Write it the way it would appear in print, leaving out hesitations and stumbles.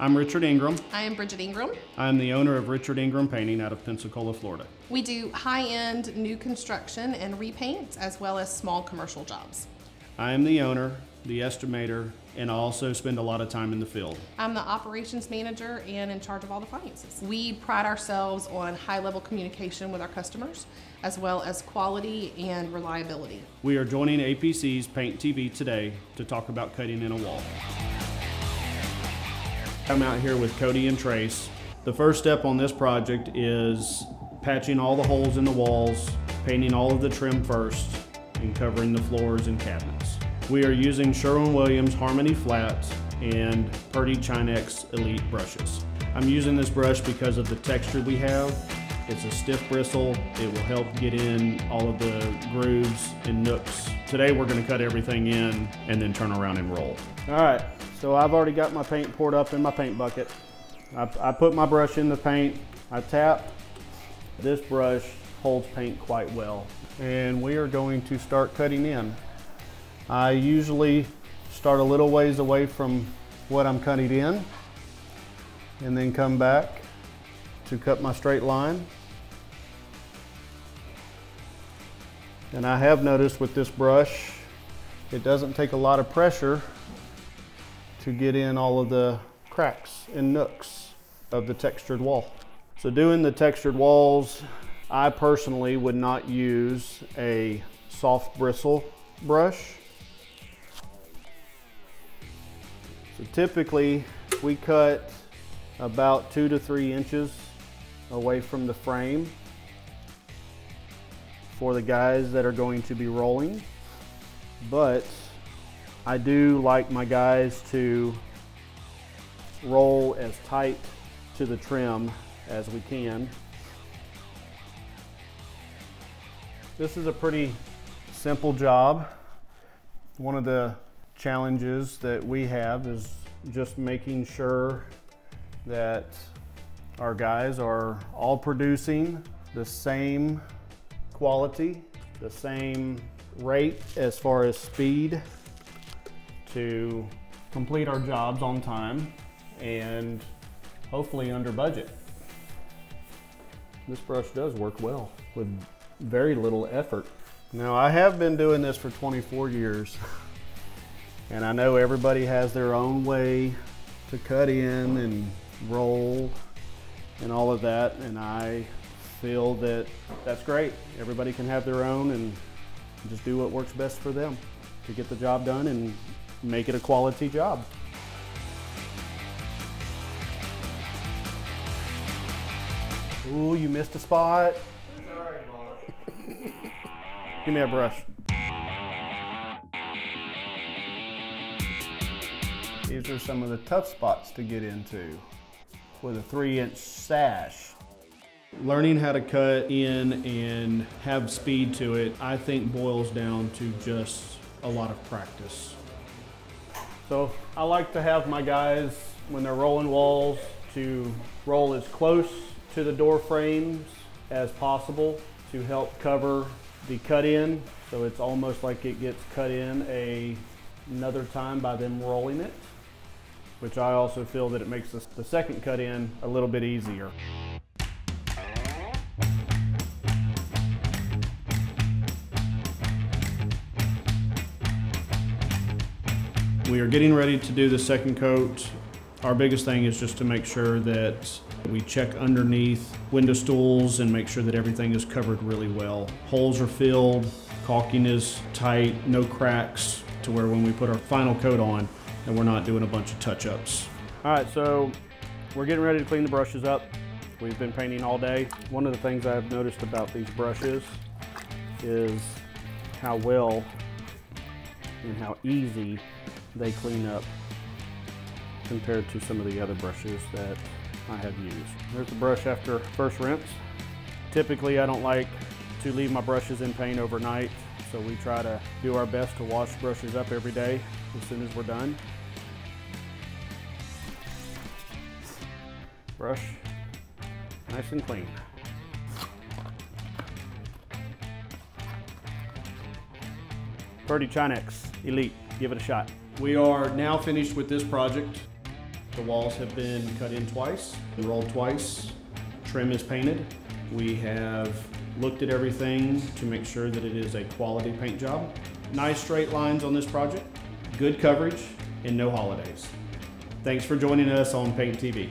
I'm Richard Ingram. I am Bridget Ingram. I'm the owner of Richard Ingram Painting out of Pensacola, Florida. We do high-end new construction and repaints as well as small commercial jobs. I am the owner, the estimator, and I also spend a lot of time in the field. I'm the operations manager and in charge of all the finances. We pride ourselves on high-level communication with our customers as well as quality and reliability. We are joining APC's Paint TV today to talk about cutting in a wall. I'm out here with Cody and Trace. The first step on this project is patching all the holes in the walls, painting all of the trim first, and covering the floors and cabinets. We are using Sherwin-Williams Harmony Flat and Purdy Chinex Elite brushes. I'm using this brush because of the texture we have. It's a stiff bristle. It will help get in all of the grooves and nooks. Today we're going to cut everything in and then turn around and roll. All right. So I've already got my paint poured up in my paint bucket. I put my brush in the paint, I tap. This brush holds paint quite well. And we are going to start cutting in. I usually start a little ways away from what I'm cutting in and then come back to cut my straight line. And I have noticed with this brush, it doesn't take a lot of pressure to get in all of the cracks and nooks of the textured wall. So doing the textured walls, I personally would not use a soft bristle brush. So typically we cut about 2 to 3 inches away from the frame for the guys that are going to be rolling, but I do like my guys to roll as tight to the trim as we can. This is a pretty simple job. One of the challenges that we have is just making sure that our guys are all producing the same quality, the same rate as far as speed, to complete our jobs on time and hopefully under budget. This brush does work well with very little effort. Now, I have been doing this for 24 years and I know everybody has their own way to cut in and roll and all of that, and I feel that that's great. Everybody can have their own and just do what works best for them to get the job done and make it a quality job. Ooh, you missed a spot. Sorry, Mom. Give me a brush. These are some of the tough spots to get into with a 3-inch sash. Learning how to cut in and have speed to it, I think boils down to just a lot of practice. So I like to have my guys, when they're rolling walls, to roll as close to the door frames as possible to help cover the cut in. So it's almost like it gets cut in another time by them rolling it, which I also feel that it makes the second cut in a little bit easier. We are getting ready to do the second coat. Our biggest thing is just to make sure that we check underneath window stools and make sure that everything is covered really well. Holes are filled, caulking is tight, no cracks, to where when we put our final coat on and we're not doing a bunch of touch-ups. All right, so we're getting ready to clean the brushes up. We've been painting all day. One of the things I've noticed about these brushes is how well and how easy they clean up compared to some of the other brushes that I have used. There's the brush after first rinse. Typically, I don't like to leave my brushes in paint overnight, so we try to do our best to wash brushes up every day as soon as we're done. Brush, nice and clean. Purdy Chinex Elite, give it a shot. We are now finished with this project. The walls have been cut in twice, rolled twice, trim is painted. We have looked at everything to make sure that it is a quality paint job. Nice straight lines on this project, good coverage, and no holidays. Thanks for joining us on Paint TV.